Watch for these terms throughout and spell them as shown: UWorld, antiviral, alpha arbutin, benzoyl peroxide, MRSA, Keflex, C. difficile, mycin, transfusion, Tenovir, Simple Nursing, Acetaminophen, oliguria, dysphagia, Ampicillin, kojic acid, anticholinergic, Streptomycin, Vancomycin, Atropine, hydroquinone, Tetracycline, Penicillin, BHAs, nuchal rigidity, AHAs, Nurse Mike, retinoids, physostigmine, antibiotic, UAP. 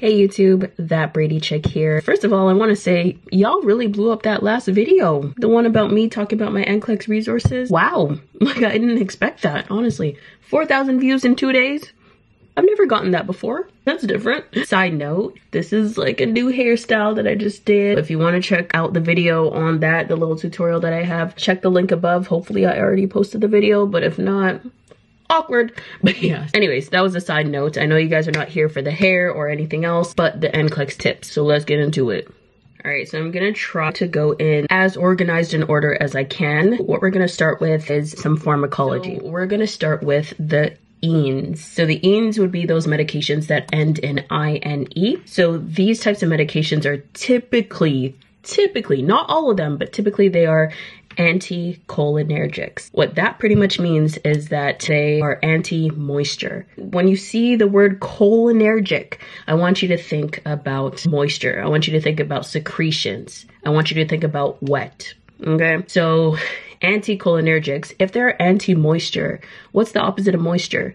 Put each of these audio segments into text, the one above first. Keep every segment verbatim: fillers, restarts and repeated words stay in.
Hey YouTube, that Brady Chick here. First of all, I want to say y'all really blew up that last video. The one about me talking about my N C L E X resources. Wow, like I didn't expect that, honestly. four thousand views in two days? I've never gotten that before. That's different. Side note, this is like a new hairstyle that I just did. If you want to check out the video on that, the little tutorial that I have, check the link above. Hopefully I already posted the video, but if not, awkward. But yeah, anyways, that was a side note. I know you guys are not here for the hair or anything else, but the N C L E X tips. So let's get into it. All right, so I'm gonna try to go in as organized in order as I can. What we're gonna start with is some pharmacology. So we're gonna start with the enes. So the enes would be those medications that end in I N E. So these types of medications are typically, typically, not all of them, but typically they are anticholinergics. What that pretty much means is that they are anti-moisture. When you see the word cholinergic, I want you to think about moisture. I want you to think about secretions. I want you to think about wet, okay? So anticholinergics, if they're anti-moisture, what's the opposite of moisture?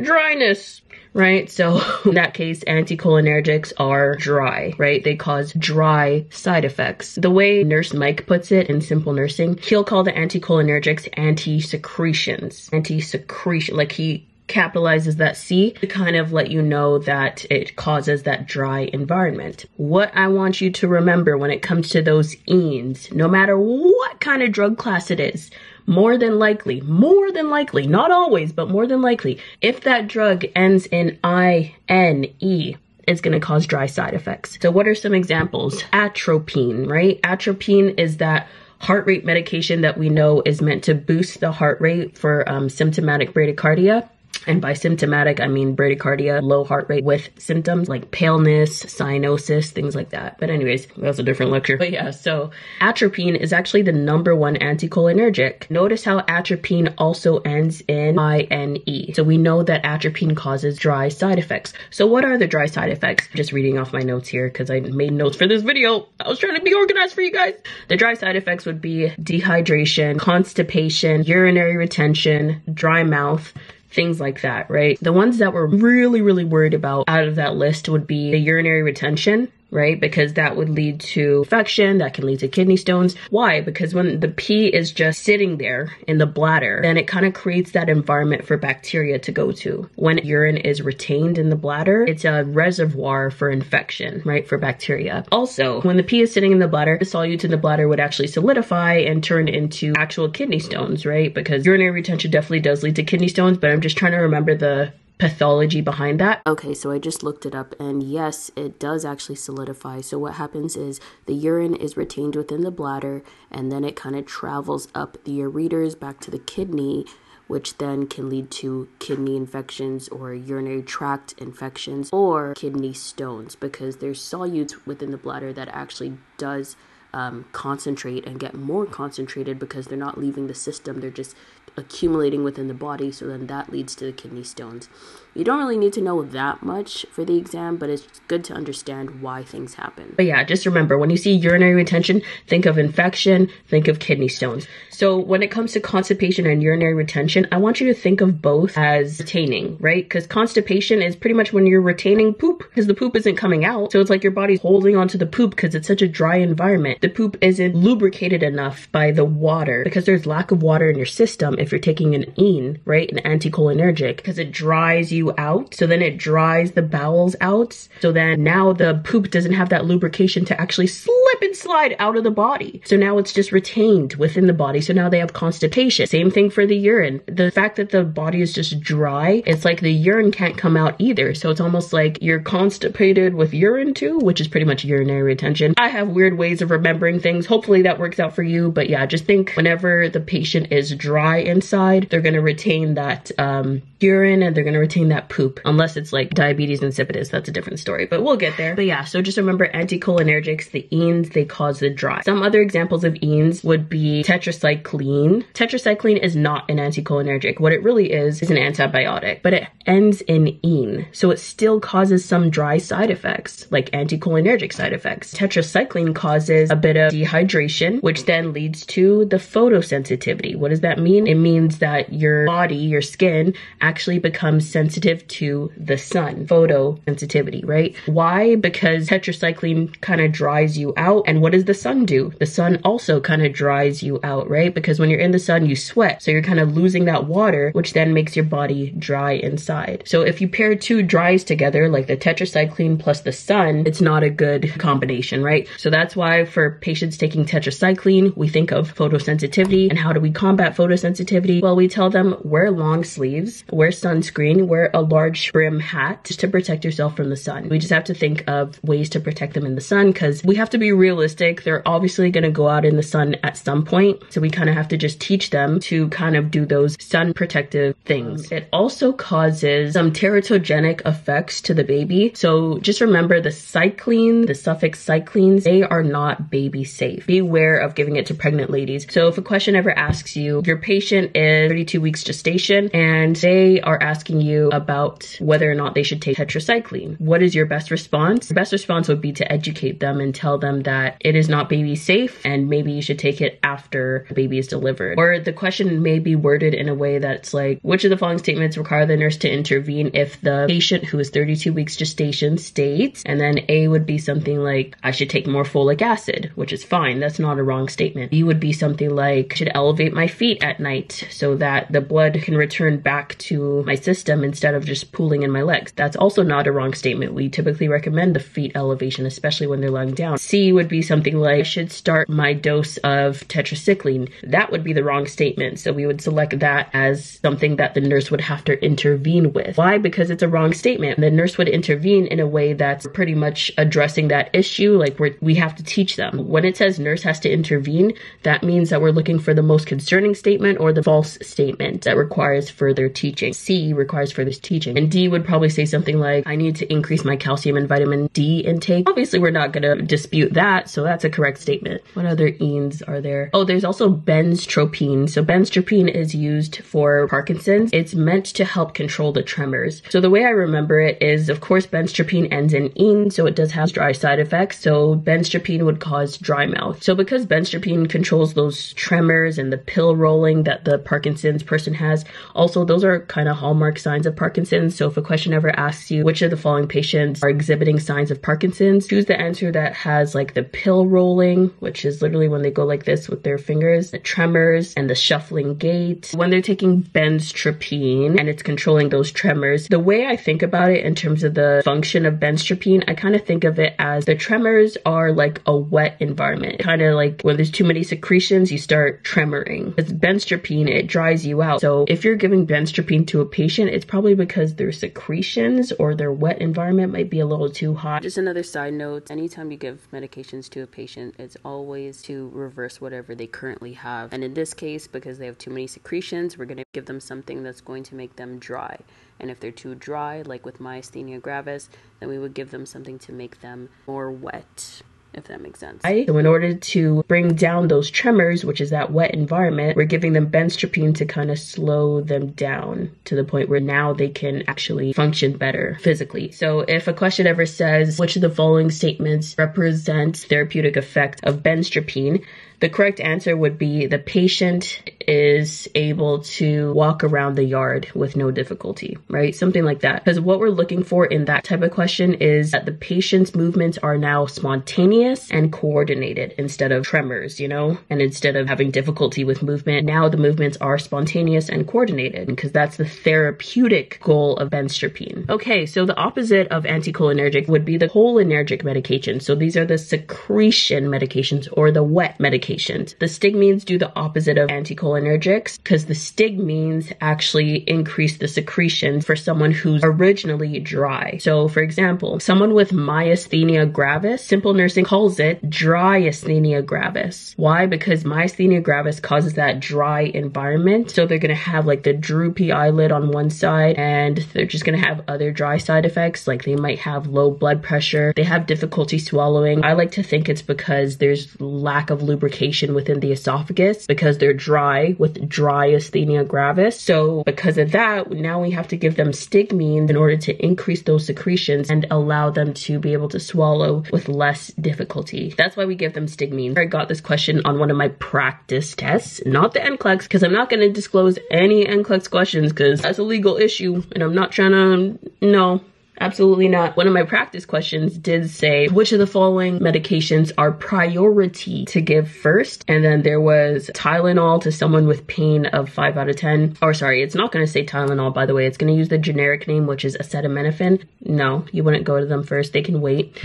Dryness, right? So in that case, anticholinergics are dry, right? They cause dry side effects. The way Nurse Mike puts it in Simple Nursing, he'll call the anticholinergics anti-secretions. Anti-secretion, like he capitalizes that C to kind of let you know that it causes that dry environment. What I want you to remember when it comes to those enes, no matter what kind of drug class it is, more than likely, more than likely, not always, but more than likely, if that drug ends in I N E, it's gonna cause dry side effects. So what are some examples? Atropine, right? Atropine is that heart rate medication that we know is meant to boost the heart rate for um, symptomatic bradycardia. And by symptomatic, I mean bradycardia, low heart rate with symptoms like paleness, cyanosis, things like that. But anyways, that's a different lecture. But yeah, so atropine is actually the number one anticholinergic. Notice how atropine also ends in I N E. So we know that atropine causes dry side effects. So what are the dry side effects? Just reading off my notes here because I made notes for this video. I was trying to be organized for you guys. The dry side effects would be dehydration, constipation, urinary retention, dry mouth, things like that, right? The ones that we're really, really worried about out of that list would be the urinary retention, right? Because that would lead to infection, that can lead to kidney stones. Why? Because when the pee is just sitting there in the bladder, then it kind of creates that environment for bacteria to go to. When urine is retained in the bladder, it's a reservoir for infection, right? For bacteria. Also, when the pee is sitting in the bladder, the solute in the bladder would actually solidify and turn into actual kidney stones, right? Because urinary retention definitely does lead to kidney stones, but I'm just trying to remember the pathology behind that. Okay, so I just looked it up and yes, it does actually solidify. So what happens is the urine is retained within the bladder and then it kind of travels up the ureters back to the kidney, which then can lead to kidney infections or urinary tract infections or kidney stones because there's solutes within the bladder that actually does Um, concentrate and get more concentrated because they're not leaving the system, they're just accumulating within the body, so then that leads to the kidney stones. You don't really need to know that much for the exam, but it's good to understand why things happen. But yeah, just remember, when you see urinary retention, think of infection, think of kidney stones. So when it comes to constipation and urinary retention, I want you to think of both as retaining, right? Because constipation is pretty much when you're retaining poop because the poop isn't coming out, so it's like your body's holding onto the poop because it's such a dry environment. The poop isn't lubricated enough by the water because there's lack of water in your system if you're taking an ene, right? An anticholinergic, because it dries you out. So then it dries the bowels out. So then now the poop doesn't have that lubrication to actually slip and slide out of the body. So now it's just retained within the body. So now they have constipation. Same thing for the urine. The fact that the body is just dry, it's like the urine can't come out either. So it's almost like you're constipated with urine too, which is pretty much urinary retention. I have weird ways of remembering remembering things. Hopefully that works out for you. But yeah, just think whenever the patient is dry inside, they're going to retain that um, urine and they're going to retain that poop. Unless it's like diabetes insipidus, that's a different story, but we'll get there. But yeah, so just remember anticholinergics, the enes, they cause the dry. Some other examples of enes would be tetracycline. Tetracycline is not an anticholinergic. What it really is is an antibiotic, but it ends in ene. So it still causes some dry side effects, like anticholinergic side effects. Tetracycline causes a bit of dehydration, which then leads to the photosensitivity. What does that mean? It means that your body, your skin, actually actually becomes sensitive to the sun, photosensitivity, right? Why? Because tetracycline kind of dries you out. And what does the sun do? The sun also kind of dries you out, right? Because when you're in the sun, you sweat. So you're kind of losing that water, which then makes your body dry inside. So if you pair two dries together, like the tetracycline plus the sun, it's not a good combination, right? So that's why for patients taking tetracycline, we think of photosensitivity. And how do we combat photosensitivity? Well, we tell them wear long sleeves, wear sunscreen, wear a large brim hat just to protect yourself from the sun. We just have to think of ways to protect them in the sun because we have to be realistic. They're obviously going to go out in the sun at some point. So we kind of have to just teach them to kind of do those sun protective things. It also causes some teratogenic effects to the baby. So just remember the cycline, the suffix cyclines, they are not baby safe. Beware of giving it to pregnant ladies. So if a question ever asks you, your patient is thirty-two weeks gestation and they are asking you about whether or not they should take tetracycline, what is your best response? Your best response would be to educate them and tell them that it is not baby safe and maybe you should take it after the baby is delivered. Or the question may be worded in a way that's like, which of the following statements require the nurse to intervene if the patient who is thirty-two weeks gestation states, and then A would be something like, I should take more folic acid, which is fine. That's not a wrong statement. B would be something like, I should elevate my feet at night so that the blood can return back to my system instead of just pooling in my legs. That's also not a wrong statement. We typically recommend the feet elevation, especially when they're lying down. C would be something like, I should start my dose of tetracycline. That would be the wrong statement. So we would select that as something that the nurse would have to intervene with. Why? Because it's a wrong statement. The nurse would intervene in a way that's pretty much addressing that issue. Like we're, we have to teach them. When it says nurse has to intervene, that means that we're looking for the most concerning statement or the false statement that requires further teaching. C requires further teaching. And D would probably say something like, I need to increase my calcium and vitamin D intake. Obviously, we're not going to dispute that. So that's a correct statement. What other enes are there? Oh, there's also benztropine. So benztropine is used for Parkinson's. It's meant to help control the tremors. So the way I remember it is, of course, benztropine ends in ene, so it does have dry side effects. So benztropine would cause dry mouth. So because benztropine controls those tremors and the pill rolling that the Parkinson's person has, also those are kind of hallmark signs of Parkinson's. So if a question ever asks you, which of the following patients are exhibiting signs of Parkinson's, choose the answer that has like the pill rolling, which is literally when they go like this with their fingers, the tremors and the shuffling gait. When they're taking benztropine and it's controlling those tremors, the way I think about it in terms of the function of benztropine, I kind of think of it as the tremors are like a wet environment, kind of like when there's too many secretions, you start tremoring. With benztropine, it dries you out. So if you're giving benztropine to a patient, it's probably because their secretions or their wet environment might be a little too hot. Just another side note, anytime you give medications to a patient, it's always to reverse whatever they currently have. And in this case, because they have too many secretions, we're going to give them something that's going to make them dry. And if they're too dry, like with myasthenia gravis, then we would give them something to make them more wet, if that makes sense. Right? So in order to bring down those tremors, which is that wet environment, we're giving them benztropine to kind of slow them down to the point where now they can actually function better physically. So if a question ever says, which of the following statements represents therapeutic effect of benztropine, the correct answer would be the patient is able to walk around the yard with no difficulty, right? Something like that. Because what we're looking for in that type of question is that the patient's movements are now spontaneous and coordinated instead of tremors, you know? And instead of having difficulty with movement, now the movements are spontaneous and coordinated because that's the therapeutic goal of benztropine. Okay, so the opposite of anticholinergic would be the cholinergic medications. So these are the secretion medications or the wet medications. The stigmines do the opposite of anticholinergics because the stigmines actually increase the secretions for someone who's originally dry. So for example, someone with myasthenia gravis, Simple Nursing calls it dryasthenia gravis. Why? Because myasthenia gravis causes that dry environment. So they're going to have like the droopy eyelid on one side and they're just going to have other dry side effects. Like they might have low blood pressure. They have difficulty swallowing. I like to think it's because there's lack of lubrication location within the esophagus because they're dry with myasthenia gravis. So because of that, now we have to give them stigmine in order to increase those secretions and allow them to be able to swallow with less difficulty. That's why we give them stigmine. I got this question on one of my practice tests, not the N C L E X, because I'm not going to disclose any N C L E X questions because that's a legal issue and I'm not trying to, no. Absolutely not. One of my practice questions did say, which of the following medications are priority to give first? And then there was Tylenol to someone with pain of five out of ten. Or sorry, it's not going to say Tylenol, by the way. It's going to use the generic name, which is acetaminophen. No, you wouldn't go to them first. They can wait.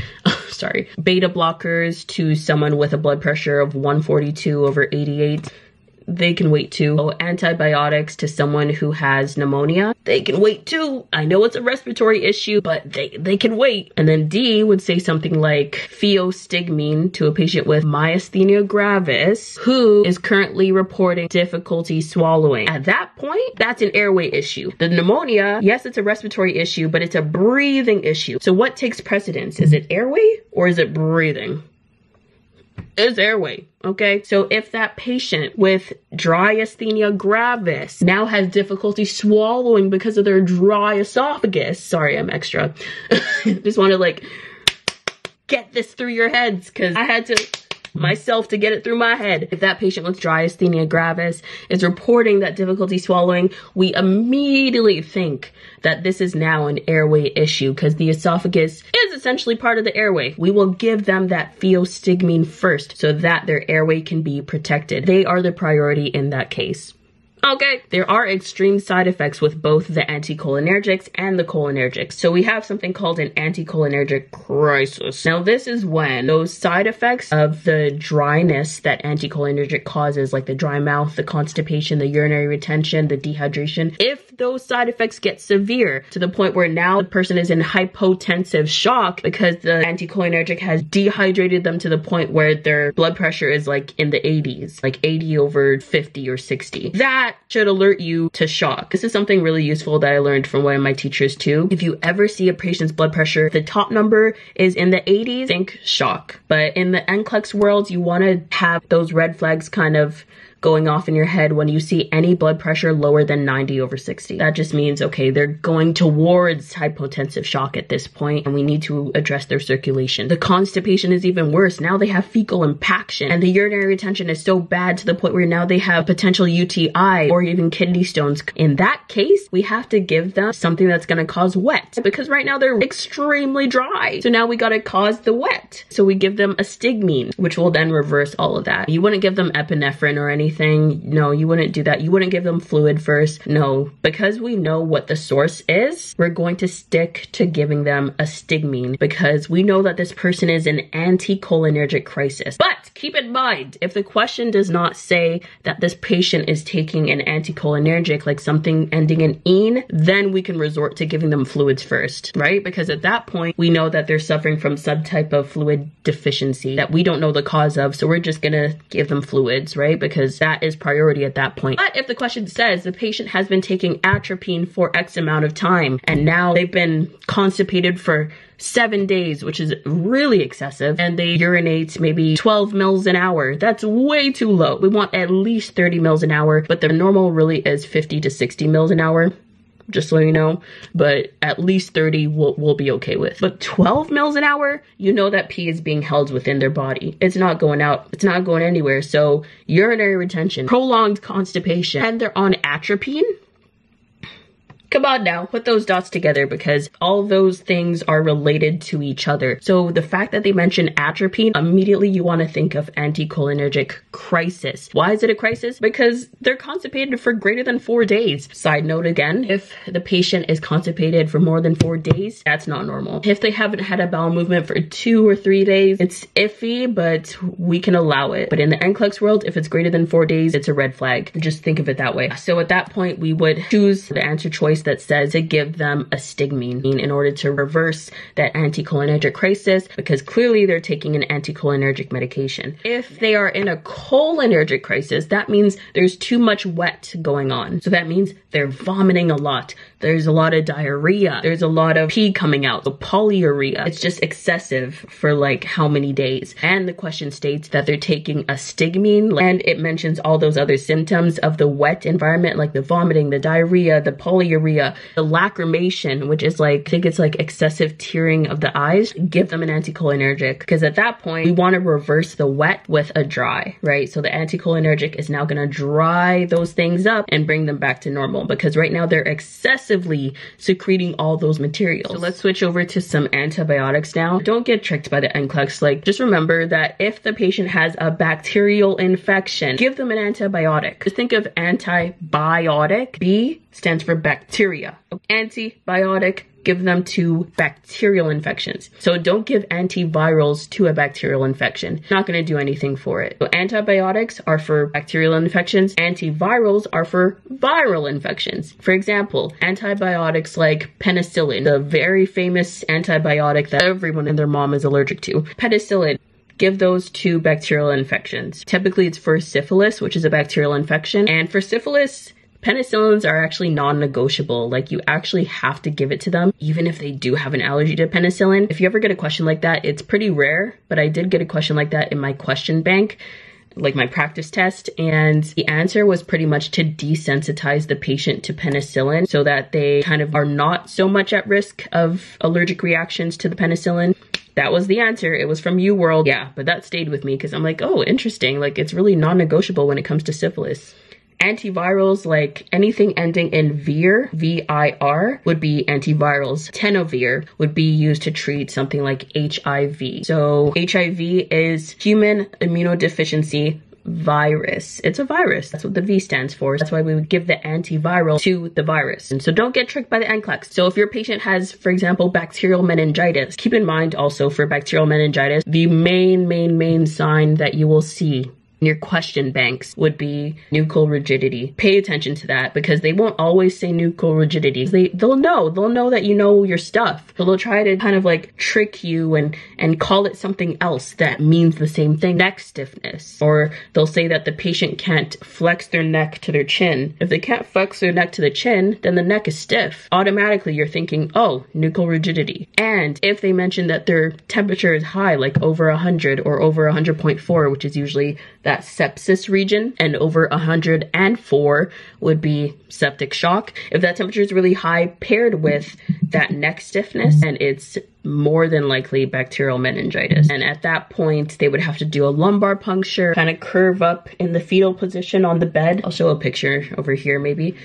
Sorry. Beta blockers to someone with a blood pressure of one forty-two over eighty-eight. They can wait too. Oh, antibiotics to someone who has pneumonia. They can wait too. I know it's a respiratory issue, but they, they can wait. And then D would say something like physostigmine to a patient with myasthenia gravis who is currently reporting difficulty swallowing. At that point, that's an airway issue. The pneumonia, yes, it's a respiratory issue, but it's a breathing issue. So what takes precedence? Is it airway or is it breathing? Is airway, okay? So if that patient with myasthenia gravis now has difficulty swallowing because of their dry esophagus, sorry, I'm extra. Just want to like get this through your heads because I had to myself to get it through my head. If that patient with myasthenia gravis is reporting that difficulty swallowing, we immediately think that this is now an airway issue because the esophagus is essentially part of the airway. We will give them that physostigmine first so that their airway can be protected. They are the priority in that case. Okay, there are extreme side effects with both the anticholinergics and the cholinergics. So we have something called an anticholinergic crisis. Now this is when those side effects of the dryness that anticholinergic causes, like the dry mouth, the constipation, the urinary retention, the dehydration, if those side effects get severe to the point where now the person is in hypotensive shock because the anticholinergic has dehydrated them to the point where their blood pressure is like in the eighties, like eighty over fifty or sixty. That should alert you to shock. This is something really useful that I learned from one of my teachers too. If you ever see a patient's blood pressure, the top number is in the eighties, think shock. But in the N C L E X world, you want to have those red flags kind of going off in your head when you see any blood pressure lower than ninety over sixty. That just means, okay, they're going towards hypotensive shock at this point, and we need to address their circulation. The constipation is even worse. Now they have fecal impaction, and the urinary retention is so bad to the point where now they have potential U T I or even kidney stones. In that case, we have to give them something that's going to cause wet because right now they're extremely dry. So now we got to cause the wet. So we give them astigmine, which will then reverse all of that. You wouldn't give them epinephrine or anything. Anything. No, you wouldn't do that. You wouldn't give them fluid first. No, because we know what the source is, we're going to stick to giving them astigmine because we know that this person is in anticholinergic crisis. But keep in mind, if the question does not say that this patient is taking an anticholinergic, like something ending in ine, then we can resort to giving them fluids first, right? Because at that point, we know that they're suffering from some type of fluid deficiency that we don't know the cause of. So we're just going to give them fluids, right? Because that is priority at that point. But if the question says the patient has been taking atropine for X amount of time and now they've been constipated for seven days, which is really excessive, and they urinate maybe twelve mils an hour, that's way too low. We want at least thirty mils an hour, but the normal really is fifty to sixty mils an hour. Just so you know, but at least thirty we'll, we'll be okay with. But twelve mils an hour, you know that pee is being held within their body. It's not going out, it's not going anywhere. So urinary retention, prolonged constipation, and they're on atropine. Come on now, put those dots together because all those things are related to each other. So the fact that they mention atropine, immediately you want to think of anticholinergic crisis. Why is it a crisis? Because they're constipated for greater than four days. Side note again, if the patient is constipated for more than four days, that's not normal. If they haven't had a bowel movement for two or three days, it's iffy, but we can allow it. But in the N C L E X world, if it's greater than four days, it's a red flag. Just think of it that way. So at that point, we would choose the answer choice that says to give them astigmine in order to reverse that anticholinergic crisis, because clearly they're taking an anticholinergic medication. If they are in a cholinergic crisis, that means there's too much wet going on. So that means they're vomiting a lot. There's a lot of diarrhea. There's a lot of pee coming out, so polyuria. It's just excessive for like how many days. And the question states that they're taking astigmine, and it mentions all those other symptoms of the wet environment, like the vomiting, the diarrhea, the polyuria, the lacrimation, which is like, I think it's like excessive tearing of the eyes. Give them an anticholinergic, because at that point, we want to reverse the wet with a dry, right? So the anticholinergic is now going to dry those things up and bring them back to normal, because right now they're excessively secreting all those materials. So let's switch over to some antibiotics now. Don't get tricked by the N C L E X. Like, just remember that if the patient has a bacterial infection, give them an antibiotic. Just think of antibiotic. B stands for bacteria. Antibiotic, give them to bacterial infections. So don't give antivirals to a bacterial infection. Not going to do anything for it. So antibiotics are for bacterial infections. Antivirals are for viral infections. For example, antibiotics like penicillin, the very famous antibiotic that everyone and their mom is allergic to. Penicillin. Give those to bacterial infections. Typically it's for syphilis, which is a bacterial infection. And for syphilis, penicillins are actually non-negotiable. Like, you actually have to give it to them, even if they do have an allergy to penicillin. If you ever get a question like that, it's pretty rare, but I did get a question like that in my question bank, like my practice test, and the answer was pretty much to desensitize the patient to penicillin so that they kind of are not so much at risk of allergic reactions to the penicillin. That was the answer. It was from UWorld. Yeah, but that stayed with me because I'm like, oh, interesting. Like, it's really non-negotiable when it comes to syphilis. Antivirals, like anything ending in vir, V I R, would be antivirals. Tenovir would be used to treat something like H I V. So H I V is human immunodeficiency virus. It's a virus. That's what the V stands for. That's why we would give the antiviral to the virus. And so don't get tricked by the N C L E X. So if your patient has, for example, bacterial meningitis, keep in mind also for bacterial meningitis, the main, main, main sign that you will see in your question banks would be nuchal rigidity. Pay attention to that, because they won't always say nuchal rigidity. They, they'll know. They'll know that you know your stuff. So they'll try to kind of like trick you and, and call it something else that means the same thing. Neck stiffness. Or they'll say that the patient can't flex their neck to their chin. If they can't flex their neck to the chin, then the neck is stiff. Automatically, you're thinking, oh, nuchal rigidity. And if they mention that their temperature is high, like over one hundred or over one hundred point four, which is usually that sepsis region, and over one hundred four would be septic shock. If that temperature is really high paired with that neck stiffness, and it's more than likely bacterial meningitis. And at that point, they would have to do a lumbar puncture, kind of curve up in the fetal position on the bed. I'll show a picture over here maybe.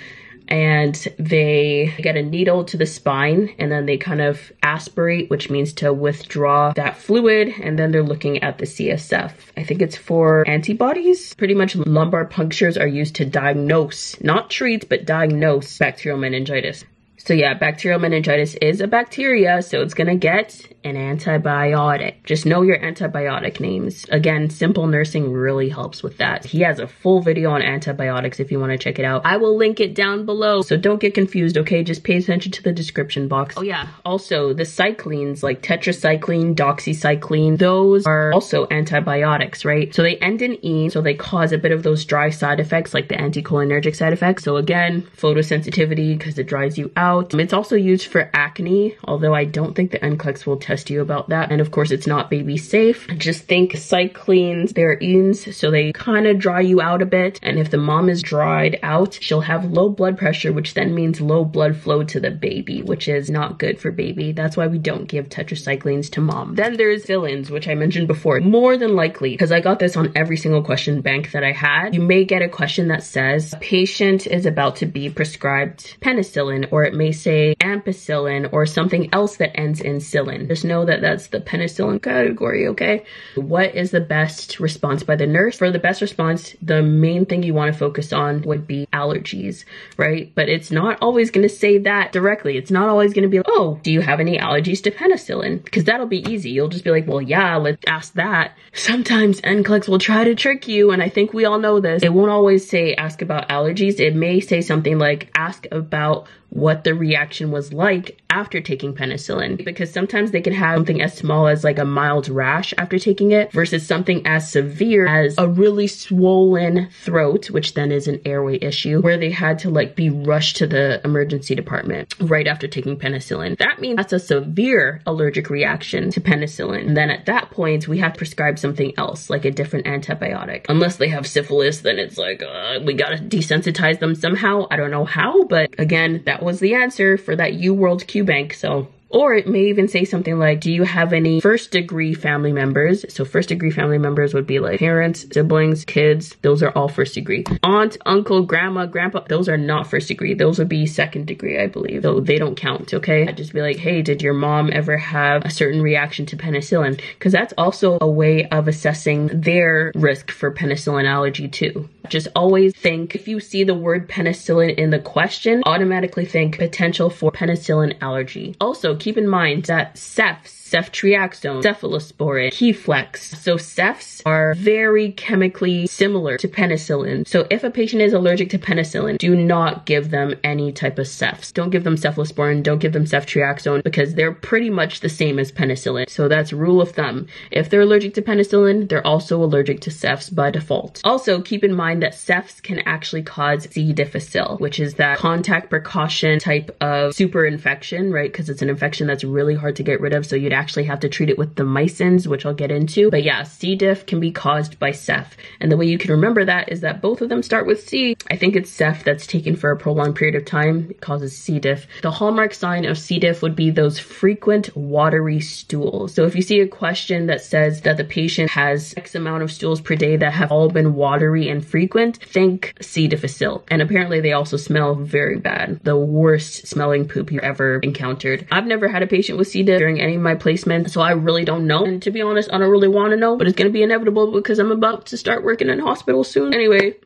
And they get a needle to the spine, and then they kind of aspirate, which means to withdraw that fluid, and then they're looking at the C S F. I think it's for antibodies. Pretty much lumbar punctures are used to diagnose, not treat, but diagnose bacterial meningitis. So yeah, bacterial meningitis is a bacteria, so it's gonna get an antibiotic. Just know your antibiotic names. Again, Simple Nursing really helps with that. He has a full video on antibiotics if you wanna check it out. I will link it down below, so don't get confused, okay? Just pay attention to the description box. Oh yeah, also the cyclines, like tetracycline, doxycycline, those are also antibiotics, right? So they end in E, so they cause a bit of those dry side effects, like the anticholinergic side effects. So again, photosensitivity, because it dries you out. It's also used for acne, although I don't think the N C L E X will test you about that. And of course, it's not baby safe. Just think cyclines, they're enes, so they kind of dry you out a bit. And if the mom is dried out, she'll have low blood pressure, which then means low blood flow to the baby, which is not good for baby. That's why we don't give tetracyclines to mom. Then there's fillins, which I mentioned before. More than likely, because I got this on every single question bank that I had, you may get a question that says, a patient is about to be prescribed penicillin, or it may say ampicillin or something else that ends in cillin. Just know that that's the penicillin category, okay? What is the best response by the nurse? For the best response, the main thing you want to focus on would be allergies, right? But it's not always going to say that directly. It's not always going to be like, oh, do you have any allergies to penicillin? Because that'll be easy. You'll just be like, well, yeah, let's ask that. Sometimes N C L E X will try to trick you, and I think we all know this. It won't always say ask about allergies. It may say something like ask about what the reaction was like after taking penicillin, because sometimes they can have something as small as like a mild rash after taking it versus something as severe as a really swollen throat, which then is an airway issue, where they had to like be rushed to the emergency department right after taking penicillin. That means that's a severe allergic reaction to penicillin. And then at that point, we have to prescribe something else, like a different antibiotic. Unless they have syphilis, then it's like, uh, we gotta desensitize them somehow. I don't know how, but again, that was the answer for that UWorld Q Bank. So, or it may even say something like, do you have any first degree family members? So first degree family members would be like parents, siblings, kids. Those are all first degree. Aunt, uncle, grandma, grandpa, those are not first degree. Those would be second degree, I believe. So they don't count, okay? I'd just be like, hey, did your mom ever have a certain reaction to penicillin? Because that's also a way of assessing their risk for penicillin allergy too. Just always think, if you see the word penicillin in the question, automatically think potential for penicillin allergy. Also, keep in mind that Cephs, Ceftriaxone, Cephalosporin, Keflex. So Cephs are very chemically similar to penicillin. So if a patient is allergic to penicillin, do not give them any type of Cephs. Don't give them Cephalosporin, don't give them Ceftriaxone, because they're pretty much the same as penicillin. So that's rule of thumb. If they're allergic to penicillin, they're also allergic to Cephs by default. Also, keep in mind that Cephs can actually cause C. difficile, which is that contact precaution type of super infection, right? Because it's an infection that's really hard to get rid of, so you'd actually have to treat it with the mycins, which I'll get into. But yeah, C. diff can be caused by Ceph. And the way you can remember that is that both of them start with C. I think it's Ceph that's taken for a prolonged period of time. It causes C. diff. The hallmark sign of C. diff would be those frequent watery stools. So if you see a question that says that the patient has X amount of stools per day that have all been watery and frequent, think C. difficile. And apparently they also smell very bad. The worst smelling poop you've ever encountered. I've never had a patient with C. diff during any of my play so I really don't know. And to be honest, I don't really want to know, but it's going to be inevitable because I'm about to start working in hospital soon. Anyway,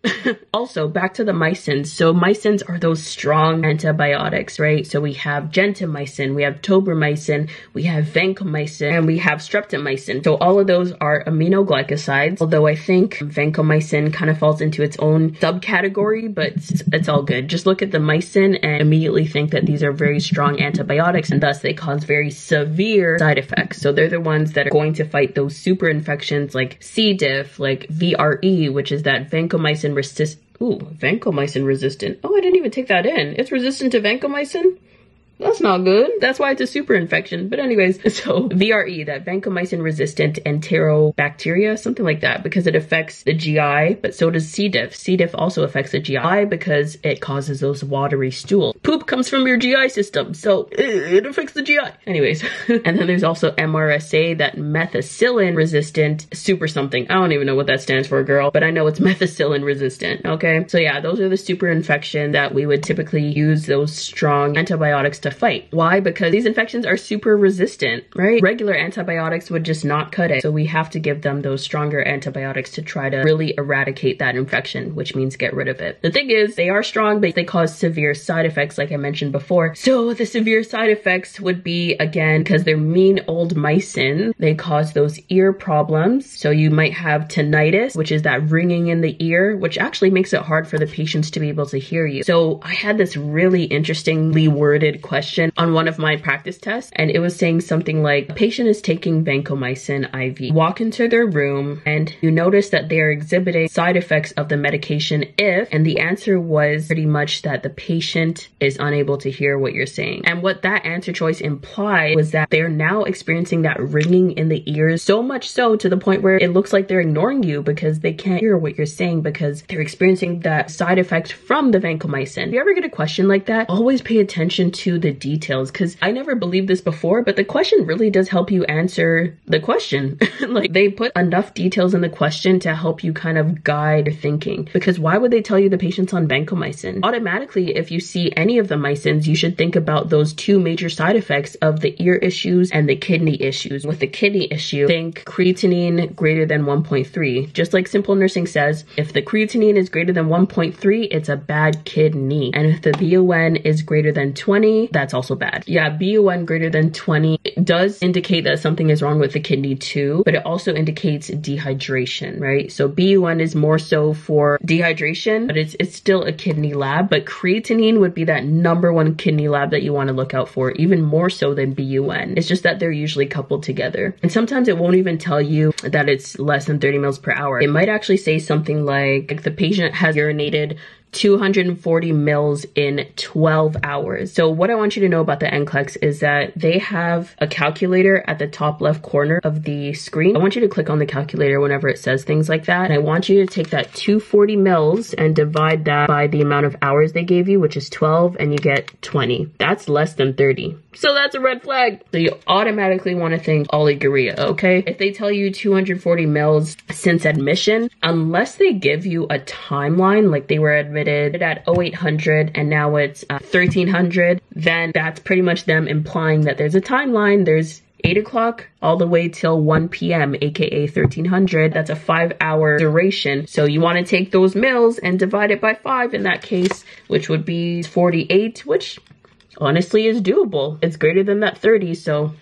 also back to the mycins. So mycins are those strong antibiotics, right? So we have gentamicin, we have tobramycin, we have vancomycin, and we have streptomycin. So all of those are aminoglycosides, although I think vancomycin kind of falls into its own subcategory, but it's, it's all good. Just look at the mycin and immediately think that these are very strong antibiotics, and thus they cause very severe side effects. So they're the ones that are going to fight those super infections like C. diff, like V R E, which is that vancomycin resist. Ooh, vancomycin resistant. Oh, I didn't even take that in. It's resistant to vancomycin? That's not good. That's why it's a super infection. But anyways, so V R E, that vancomycin resistant enterobacteria, something like that, because it affects the G I, but so does C. diff. C. diff also affects the G I because it causes those watery stools. Poop comes from your G I system, so it affects the G I. Anyways, and then there's also M R S A, that methicillin resistant super something. I don't even know what that stands for, girl, but I know it's methicillin resistant, okay? So yeah, those are the super infection that we would typically use those strong antibiotics to to fight. Why? Because these infections are super resistant, right? Regular antibiotics would just not cut it. So we have to give them those stronger antibiotics to try to really eradicate that infection, which means get rid of it. The thing is, they are strong, but they cause severe side effects, like I mentioned before. So the severe side effects would be, again, because they're mean old mycin, they cause those ear problems. So you might have tinnitus, which is that ringing in the ear, which actually makes it hard for the patients to be able to hear you. So I had this really interestingly worded question Question on one of my practice tests, and it was saying something like, a patient is taking vancomycin I V, walk into their room, and you notice that they are exhibiting side effects of the medication if, and the answer was pretty much that the patient is unable to hear what you're saying. And what that answer choice implied was that they're now experiencing that ringing in the ears, so much so to the point where it looks like they're ignoring you because they can't hear what you're saying because they're experiencing that side effect from the vancomycin. If you ever get a question like that, always pay attention to the the details, because I never believed this before, but the question really does help you answer the question. Like, they put enough details in the question to help you kind of guide your thinking, because why would they tell you the patient's on vancomycin? Automatically, if you see any of the mycins, you should think about those two major side effects of the ear issues and the kidney issues. With the kidney issue, think creatinine greater than one point three. Just like Simple Nursing says, if the creatinine is greater than one point three, it's a bad kidney. And if the B O N is greater than twenty, that's also bad. Yeah, B U N greater than twenty does indicate that something is wrong with the kidney too, but it also indicates dehydration, right? So B U N is more so for dehydration, but it's, it's still a kidney lab, but creatinine would be that number one kidney lab that you want to look out for, even more so than B U N. It's just that they're usually coupled together. And sometimes it won't even tell you that it's less than thirty mils per hour. It might actually say something like, like the patient has urinated two hundred forty mils in twelve hours. So what I want you to know about the N C L E X is that they have a calculator at the top left corner of the screen. I want you to click on the calculator whenever it says things like that. And I want you to take that two hundred forty mils and divide that by the amount of hours they gave you, which is twelve, and you get twenty. That's less than thirty. So that's a red flag. So you automatically want to think oliguria, okay? If they tell you two hundred forty mils since admission, unless they give you a timeline, like they were admitted at oh eight hundred and now it's uh, thirteen hundred, then that's pretty much them implying that there's a timeline. There's eight o'clock all the way till one p m, aka thirteen hundred. That's a five hour duration. So you want to take those mils and divide it by five in that case, which would be forty-eight, which honestly is doable. It's greater than that thirty, so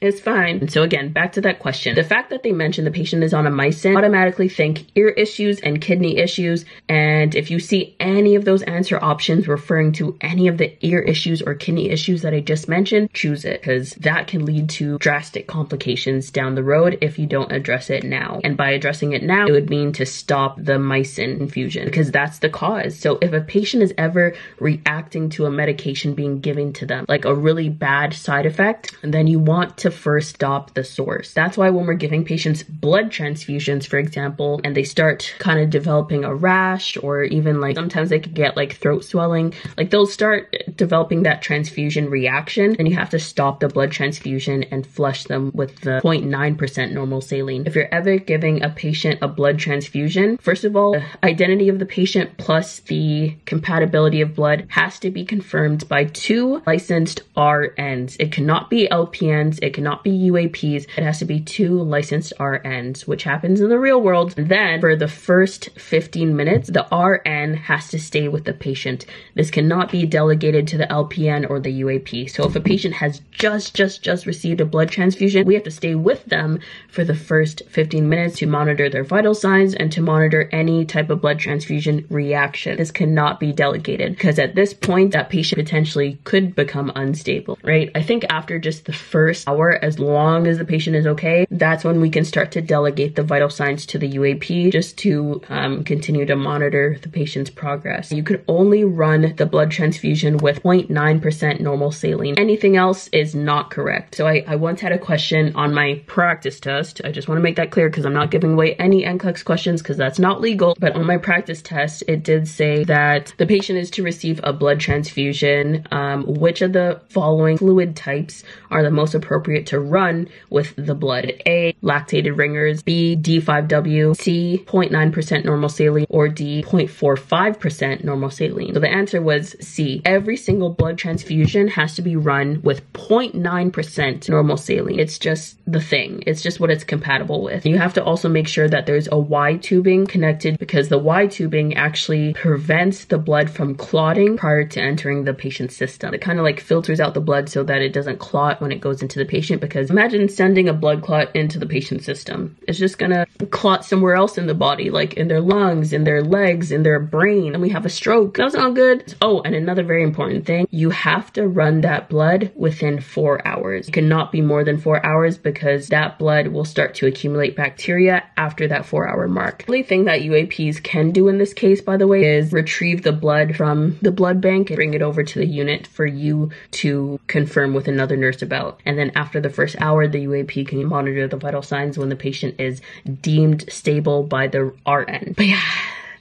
it's fine. And so again, back to that question. The fact that they mentioned the patient is on a mycin, automatically think ear issues and kidney issues. And if you see any of those answer options referring to any of the ear issues or kidney issues that I just mentioned, choose it, because that can lead to drastic complications down the road if you don't address it now. And by addressing it now, it would mean to stop the mycin infusion, because that's the cause. So if a patient is ever reacting to a medication being given to them, like a really bad side effect, then you want to first stop the source. That's why when we're giving patients blood transfusions, for example, and they start kind of developing a rash, or even like sometimes they could get like throat swelling, like they'll start developing that transfusion reaction, and you have to stop the blood transfusion and flush them with the zero point nine percent normal saline. If you're ever giving a patient a blood transfusion, first of all, the identity of the patient plus the compatibility of blood has to be confirmed by two licensed R Ns. It cannot be L P Ns. It cannot be U A Ps. It has to be two licensed R Ns, which happens in the real world. And then for the first fifteen minutes, the R N has to stay with the patient. This cannot be delegated to the L P N or the U A P. So if a patient has just, just, just received a blood transfusion, we have to stay with them for the first fifteen minutes to monitor their vital signs and to monitor any type of blood transfusion reaction. This cannot be delegated, because at this point, that patient potentially could become unstable, right? I think after just the first hour, as long as the patient is okay, that's when we can start to delegate the vital signs to the U A P, just to um, continue to monitor the patient's progress. You can only run the blood transfusion with zero point nine percent normal saline. Anything else is not correct. So I, I once had a question on my practice test. I just want to make that clear, because I'm not giving away any N C L E X questions because that's not legal. But on my practice test, it did say that the patient is to receive a blood transfusion. Um, which of the following fluid types are the most appropriate to run with the blood? A, lactated ringers, B, D five W, C, zero point nine percent normal saline, or D, zero point four five percent normal saline. So the answer was C. Every single blood transfusion has to be run with zero point nine percent normal saline. It's just the thing. It's just what it's compatible with. You have to also make sure that there's a Y tubing connected, because the Y tubing actually prevents the blood from clotting prior to entering the patient's system. It kind of like filters out the blood so that it doesn't clot when it goes into the patient. Patient, because imagine sending a blood clot into the patient's system. It's just gonna clot somewhere else in the body, like in their lungs, in their legs, in their brain, and we have a stroke. That's not good. Oh, and another very important thing, you have to run that blood within four hours. It cannot be more than four hours because that blood will start to accumulate bacteria after that four hour mark. The only thing that U A Ps can do in this case, by the way, is retrieve the blood from the blood bank and bring it over to the unit for you to confirm with another nurse about. And then after After the first hour, the U A P can monitor the vital signs when the patient is deemed stable by the R N. But yeah,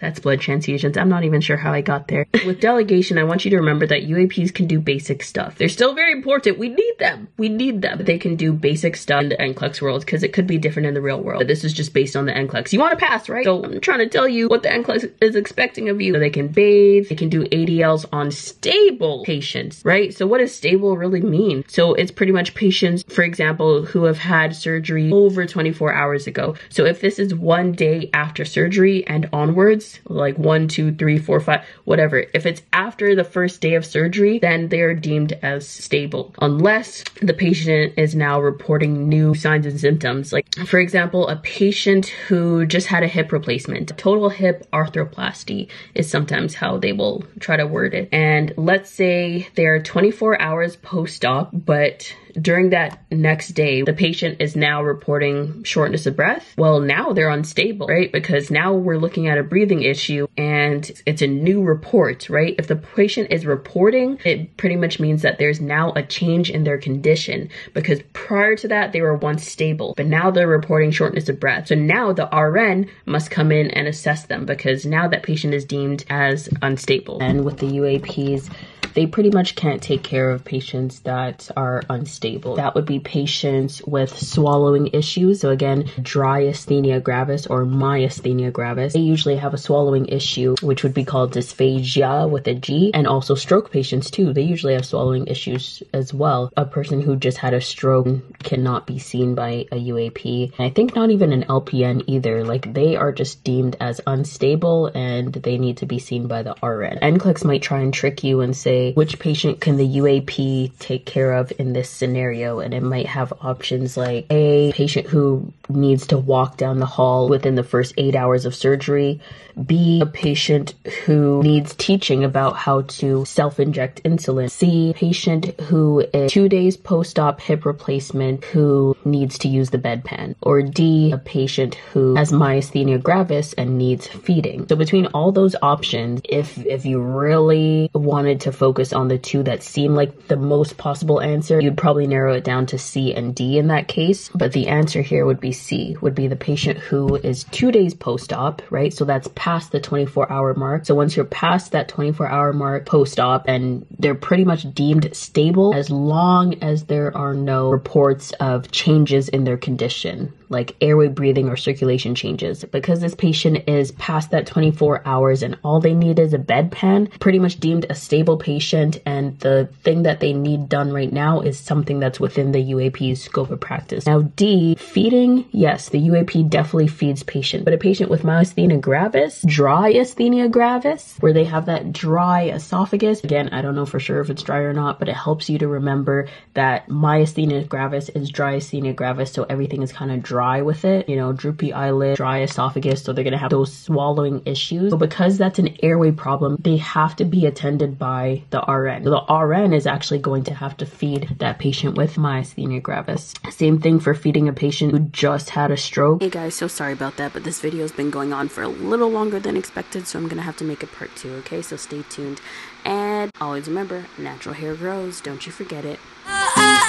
that's blood transfusions. I'm not even sure how I got there. With delegation, I want you to remember that U A Ps can do basic stuff. They're still very important. We need them. We need them. But they can do basic stuff in the N C L E X world, because it could be different in the real world. But this is just based on the N C L E X. You want to pass, right? So I'm trying to tell you what the N C L E X is expecting of you. So they can bathe. They can do A D Ls on stable patients, right? So what does stable really mean? So it's pretty much patients, for example, who have had surgery over twenty-four hours ago. So if this is one day after surgery and onwards, days, like one, two, three, four, five, whatever. If it's after the first day of surgery, then they are deemed as stable, unless the patient is now reporting new signs and symptoms. Like, for example, a patient who just had a hip replacement, total hip arthroplasty is sometimes how they will try to word it. And let's say they're twenty-four hours post-op, but during that next day, the patient is now reporting shortness of breath. Well, now they're unstable, right? Because now we're looking at a breathing issue and it's a new report, right? If the patient is reporting, it pretty much means that there's now a change in their condition, because prior to that, they were once stable, but now they're reporting shortness of breath. So now the R N must come in and assess them, because now that patient is deemed as unstable. And with the U A Ps, they pretty much can't take care of patients that are unstable. That would be patients with swallowing issues. So again, dry asthenia gravis or myasthenia gravis. They usually have a swallowing issue, which would be called dysphagia with a G, and also stroke patients too. They usually have swallowing issues as well. A person who just had a stroke cannot be seen by a U A P. And I think not even an L P N either. Like, they are just deemed as unstable and they need to be seen by the R N. N C L E X might try and trick you and say, which patient can the U A P take care of in this scenario? And it might have options like A, patient who needs to walk down the hall within the first eight hours of surgery, B, a patient who needs teaching about how to self-inject insulin, C, patient who is two days post-op hip replacement who needs to use the bedpan, or D, a patient who has myasthenia gravis and needs feeding. So between all those options, if if you really wanted to focus focus on the two that seem like the most possible answer, you'd probably narrow it down to C and D in that case. But the answer here would be C, would be the patient who is two days post-op, right? So that's past the twenty-four hour mark. So once you're past that twenty-four hour mark post-op, and they're pretty much deemed stable as long as there are no reports of changes in their condition, like airway breathing or circulation changes. Because this patient is past that twenty-four hours and all they need is a bedpan, pretty much deemed a stable patient. Patient, and the thing that they need done right now is something that's within the U A P's scope of practice. Now D, feeding, yes, the U A P definitely feeds patient, but a patient with myasthenia gravis, dry asthenia gravis, where they have that dry esophagus, again, I don't know for sure if it's dry or not, but it helps you to remember that myasthenia gravis is dry asthenia gravis, so everything is kind of dry with it, you know, droopy eyelid, dry esophagus, so they're going to have those swallowing issues. So because that's an airway problem, they have to be attended by the R N. So the R N is actually going to have to feed that patient with myasthenia gravis. Same thing for feeding a patient who just had a stroke. Hey guys, so sorry about that, but this video has been going on for a little longer than expected, so I'm gonna have to make a part two, okay? So stay tuned. And always remember, natural hair grows, don't you forget it. Oh, oh,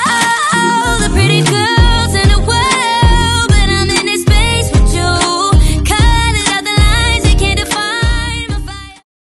oh, oh, the pretty girl.